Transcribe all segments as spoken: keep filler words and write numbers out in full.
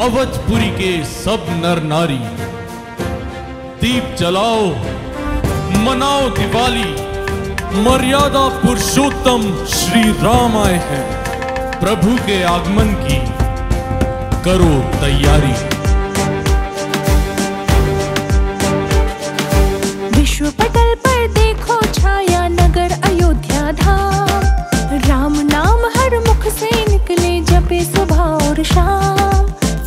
अवधपुरी के सब नर नारी, दीप जलाओ मनाओ दिवाली। मर्यादा पुरुषोत्तम श्री राम आए हैं, प्रभु के आगमन की करो तैयारी। विश्व पटल पर देखो छाया नगर अयोध्या धाम, राम नाम हर मुख से निकले जपे सुबह और शाम।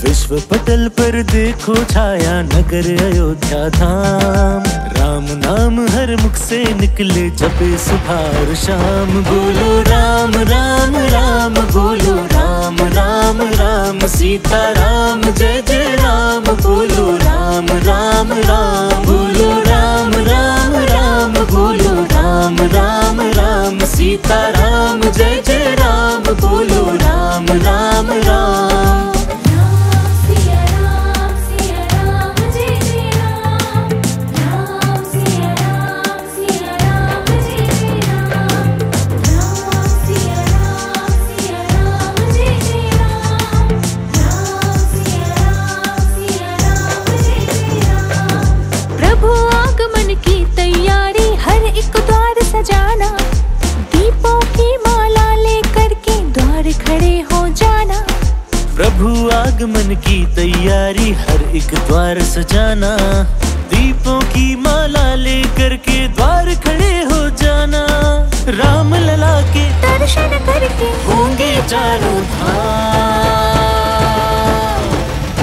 विश्व पटल पर देखो छाया नगर अयोध्या धाम, राम नाम हर मुख से निकले जपे सुबह और शाम। बोलो राम राम राम, बोलो राम राम राम, सीता राम जय जय राम। बोलो राम राम राम, बोलो राम राम राम, बोलो राम राम राम, सीता राम जय जय राम। बोलो राम राम राम। प्रभु आगमन की तैयारी, हर एक द्वार सजाना। दीपों की माला लेकर के द्वार खड़े हो जाना। राम लला के दर्शन करके होंगे चारों धाम।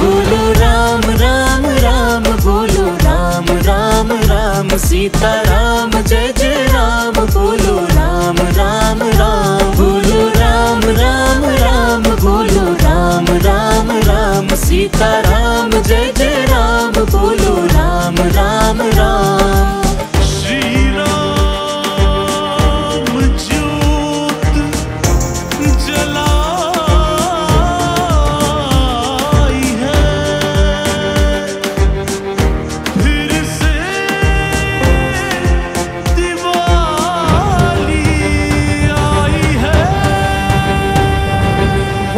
बोलो राम राम राम, बोलो राम राम राम, सीता राम जय जय राम। बोलो राम राम राम, बोलो राम राम राम, बोलो राम राम राम, सीता राम जय जय राम। बोलो राम राम राम। श्री राम ज्योत जलाई है, फिर से दिवाली आई है।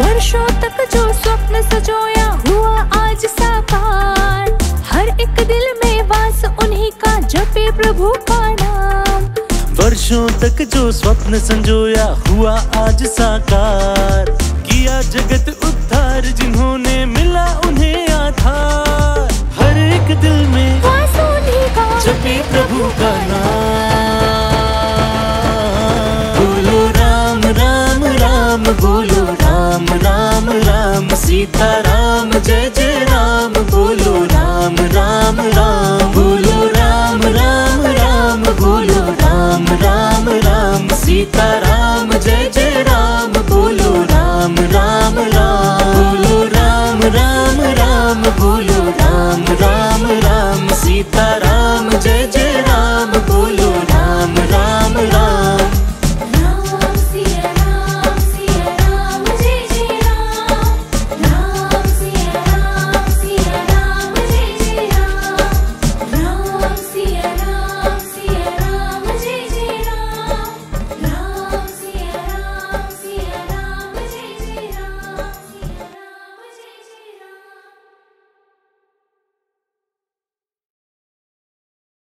वर्षों तक जो स्वप्न सजोया हुआ आज साकार, हर एक दिल में वास उन्हीं का जपे प्रभु का नाम। वर्षों तक जो स्वप्न संजोया हुआ आज साकार, किया जगत उद्धार जिन्होंने मिला उन्हें आधार। हर एक दिल में वास उन्हीं का जपे प्रभु का नाम। बोलो राम राम राम, बोलो राम राम राम, सीता राम जय जय राम। बोलो राम राम राम, बोलो राम राम राम, बोलो राम राम राम, सीता राम जय जय राम। बोलो राम राम राम, बोलो राम राम राम, बोलो राम राम राम, सीता।